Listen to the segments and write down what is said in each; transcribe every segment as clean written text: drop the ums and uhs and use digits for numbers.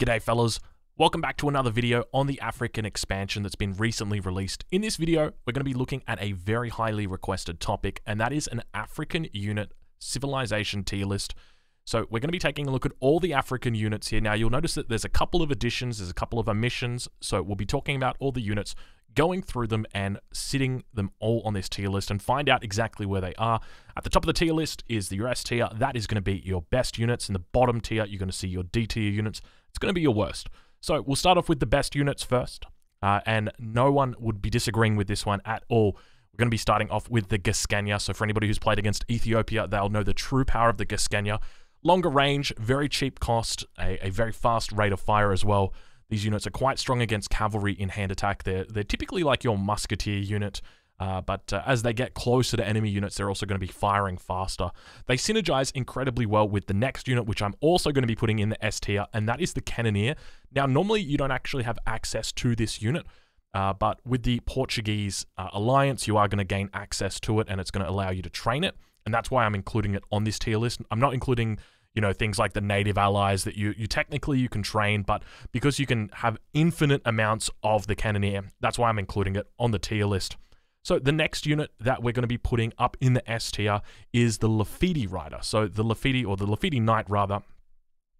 G'day fellas, welcome back to another video on the African expansion that's been recently released. In this video, we're going to be looking at a very highly requested topic, and that is an African unit civilization tier list. So we're going to be taking a look at all the African units here. Now you'll notice that there's a couple of additions, there's a couple of omissions, so we'll be talking about all the units, going through them and sitting them all on this tier list and find out exactly where they are. At the top of the tier list is the US tier, that is going to be your best units. In the bottom tier, you're going to see your D tier units. It's going to be your worst. So we'll start off with the best units first, and no one would be disagreeing with this one at all. We're going to be starting off with the Gascanya. So for anybody who's played against Ethiopia, they'll know the true power of the Gascanya. Longer range, very cheap cost, a very fast rate of fire as well. These units are quite strong against cavalry in hand attack. They're typically like your musketeer unit, but as they get closer to enemy units, they're also going to be firing faster. They synergize incredibly well with the next unit, which I'm also going to be putting in the S tier, and that is the cannoneer. Now, normally you don't actually have access to this unit, but with the Portuguese alliance, you are going to gain access to it, and it's going to allow you to train it, and that's why I'm including it on this tier list. I'm not including, you know, things like the native allies that you technically you can train, but because you can have infinite amounts of the cannoneer, that's why I'm including it on the tier list. So the next unit that we're going to be putting up in the S tier is the Laffite Rider. So the Laffite, or the Laffite Knight rather.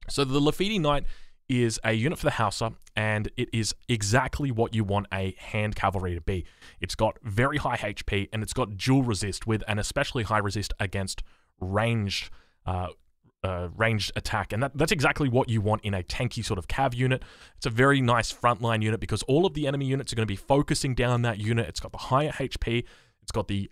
So the Laffite Knight is a unit for the Hauser, and it is exactly what you want a hand cavalry to be. It's got very high HP, and it's got dual resist with an especially high resist against ranged attack, and that's exactly what you want in a tanky sort of cav unit. It's a very nice frontline unit because all of the enemy units are going to be focusing down that unit. It's got the higher HP, it's got the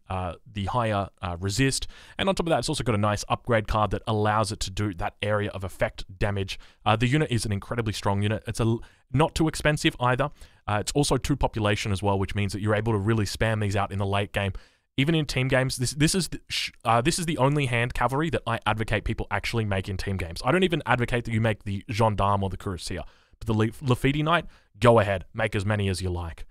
higher resist, and on top of that, it's also got a nice upgrade card that allows it to do that area of effect damage. The unit is an incredibly strong unit. It's not too expensive either. It's also 2 population as well, which means that you're able to really spam these out in the late game. Even in team games, this is the only hand cavalry that I advocate people actually make in team games. I don't even advocate that you make the gendarme or the cuirassier, but the Laffite Knight, go ahead, make as many as you like.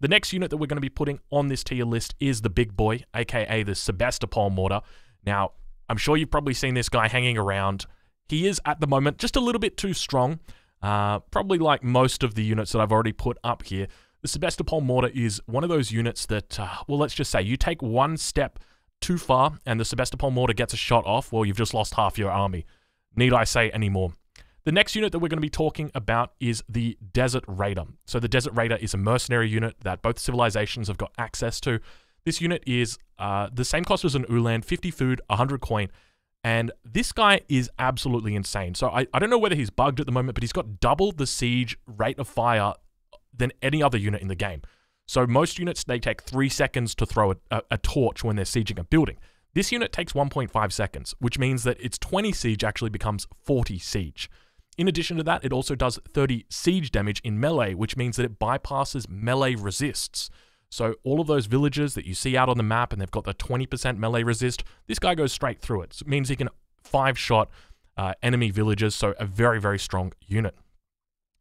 The next unit that we're going to be putting on this tier list is the big boy, aka the Sebastopol Mortar. Now, I'm sure you've probably seen this guy hanging around. He is at the moment just a little bit too strong, probably like most of the units that I've already put up here. The Sebastopol Mortar is one of those units that, well, let's just say you take one step too far and the Sebastopol Mortar gets a shot off, well, you've just lost half your army. Need I say any more? The next unit that we're going to be talking about is the Desert Raider. So the Desert Raider is a mercenary unit that both civilizations have got access to. This unit is the same cost as an Ulan, 50 food, 100 coin. And this guy is absolutely insane. So I don't know whether he's bugged at the moment, but he's got double the siege rate of fire than any other unit in the game. So most units, they take 3 seconds to throw a torch when they're sieging a building. This unit takes 1.5 seconds, which means that its 20 siege actually becomes 40 siege. In addition to that, it also does 30 siege damage in melee, which means that it bypasses melee resists. So all of those villages that you see out on the map and they've got the 20% melee resist, this guy goes straight through it. So it means he can 5-shot enemy villages, so a very, very strong unit.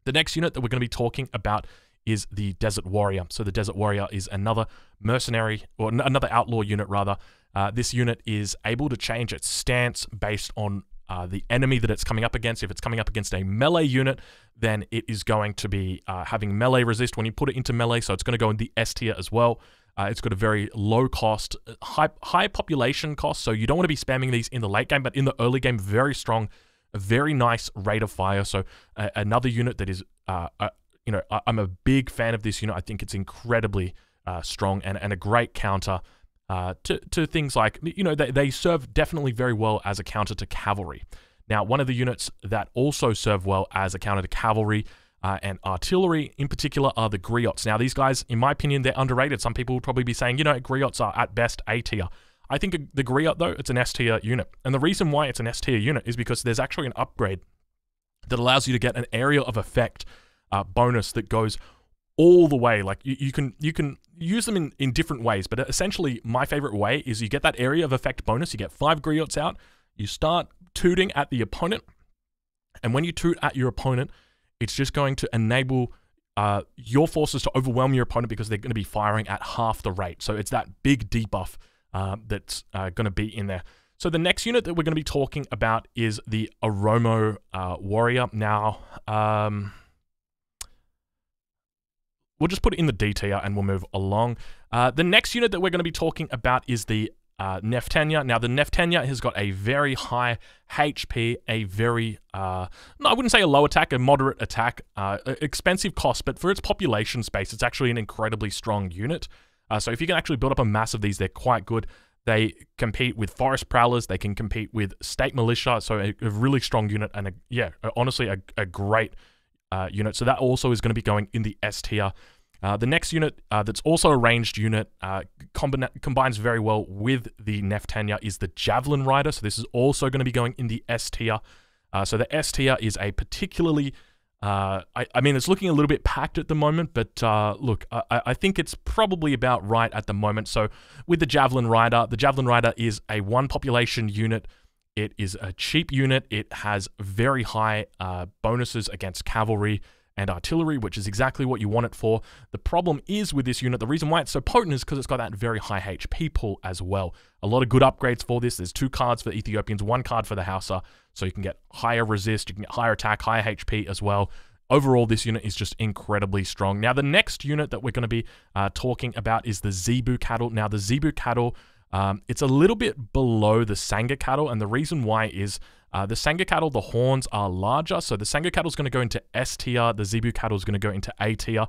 The next unit that we're going to be talking about is the Desert Warrior. So the Desert Warrior is another mercenary, or another outlaw unit rather. This unit is able to change its stance based on the enemy that it's coming up against. If it's coming up against a melee unit, then it is going to be having melee resist when you put it into melee, so it's going to go in the S tier as well. It's got a very low cost, high population cost, so you don't want to be spamming these in the late game, but in the early game, very strong. A very nice rate of fire. So another unit that is, you know, I'm a big fan of this unit. I think it's incredibly strong and a great counter to things like, you know, they serve definitely very well as a counter to cavalry. Now, one of the units that also serve well as a counter to cavalry and artillery in particular are the griots. Now, these guys, in my opinion, they're underrated. Some people will probably be saying, you know, griots are at best A tier. I think the griot, though, it's an S-tier unit. And the reason why it's an S-tier unit is because there's actually an upgrade that allows you to get an area of effect bonus that goes all the way. Like, you can use them in different ways, but essentially, my favorite way is you get that area of effect bonus, you get 5 griots out, you start tooting at the opponent, and when you toot at your opponent, it's just going to enable your forces to overwhelm your opponent because they're going to be firing at half the rate. So it's that big debuff that's going to be in there. So the next unit that we're going to be talking about is the Oromo Warrior. Now, we'll just put it in the DTR and we'll move along. The next unit that we're going to be talking about is the Neftania. Now, the Neftania has got a very high HP, a very, no, I wouldn't say a low attack, a moderate attack, expensive cost, but for its population space, it's actually an incredibly strong unit. So if you can actually build up a mass of these, they're quite good. They compete with forest prowlers. They can compete with state militia. So a really strong unit and, honestly, a great unit. So that also is going to be going in the S tier. The next unit that's also a ranged unit combines very well with the Neftania is the Javelin Rider. So this is also going to be going in the S tier. So the S tier is a particularly... I mean, it's looking a little bit packed at the moment, but look, I think it's probably about right at the moment. So with the Javelin Rider is a one population unit. It is a cheap unit. It has very high bonuses against cavalry and artillery, which is exactly what you want it for. The problem is with this unit, the reason why it's so potent is because it's got that very high HP pool as well. A lot of good upgrades for this. There's 2 cards for Ethiopians, 1 card for the Hauser, so you can get higher resist, you can get higher attack, higher HP as well. Overall, this unit is just incredibly strong. Now, the next unit that we're going to be talking about is the Zebu Cattle. Now, the Zebu Cattle, it's a little bit below the Sanga Cattle, and the reason why is... the Sanga Cattle, the horns are larger, so the Sanga Cattle is going to go into S tier, the Zebu Cattle is going to go into A tier.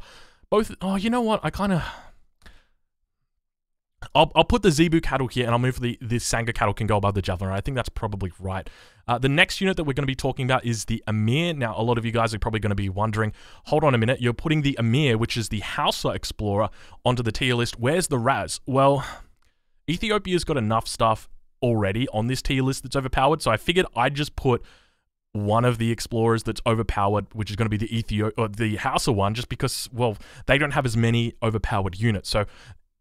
Both, oh, you know what, I kind of... I'll put the Zebu Cattle here, and I'll move the Sanga Cattle can go above the Javelin. I think that's probably right. The next unit that we're going to be talking about is the Amir. Now, a lot of you guys are probably going to be wondering, hold on a minute, you're putting the Amir, which is the Hauser Explorer, onto the tier list. Where's the Raz? Well, Ethiopia's got enough stuff already on this tier list that's overpowered, so I figured I'd just put one of the explorers that's overpowered, which is going to be the Hauser one, just because, well, they don't have as many overpowered units. So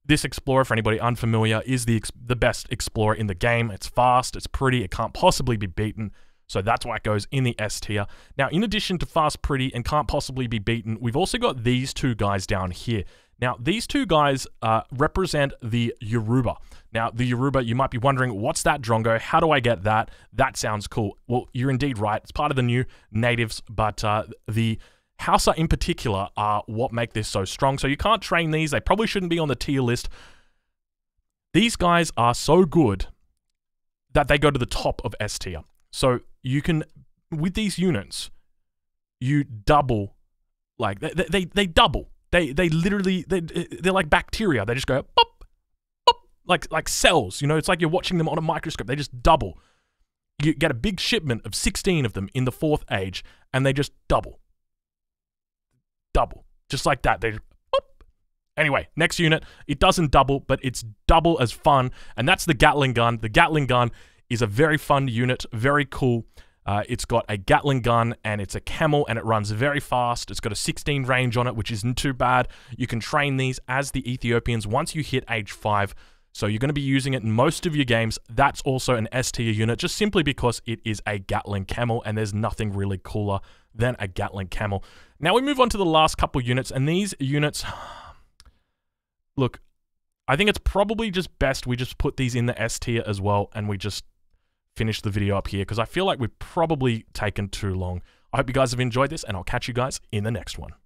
this explorer, for anybody unfamiliar, is the best explorer in the game. It's fast, it's pretty, it can't possibly be beaten, so that's why it goes in the S tier. Now, in addition to fast, pretty, and can't possibly be beaten, we've also got these 2 guys down here. Now, these 2 guys represent the Yoruba. Now, the Yoruba, you might be wondering, what's that drongo? How do I get that? That sounds cool. Well, you're indeed right. It's part of the new natives, but the Hausa in particular are what make this so strong. So you can't train these. They probably shouldn't be on the tier list. These guys are so good that they go to the top of S tier. So you can, with these units, you double, like, they double. They literally, they're like bacteria. They just go, pop, pop, like cells. You know, it's like you're watching them on a microscope. They just double. You get a big shipment of 16 of them in the 4th age, and they just double. Double. Just like that. They just, pop. Anyway, next unit. It doesn't double, but it's double as fun, and that's the Gatling gun. The Gatling gun is a very fun unit, very cool. It's got a Gatling gun, and it's a camel, and it runs very fast. It's got a 16 range on it, which isn't too bad. You can train these as the Ethiopians once you hit age 5. So you're going to be using it in most of your games. That's also an S tier unit, just simply because it is a Gatling camel, and there's nothing really cooler than a Gatling camel. Now we move on to the last couple units, and these units... Look, I think it's probably just best we just put these in the S tier as well, and we just... finish the video up here because I feel like we've probably taken too long. I hope you guys have enjoyed this, and I'll catch you guys in the next one.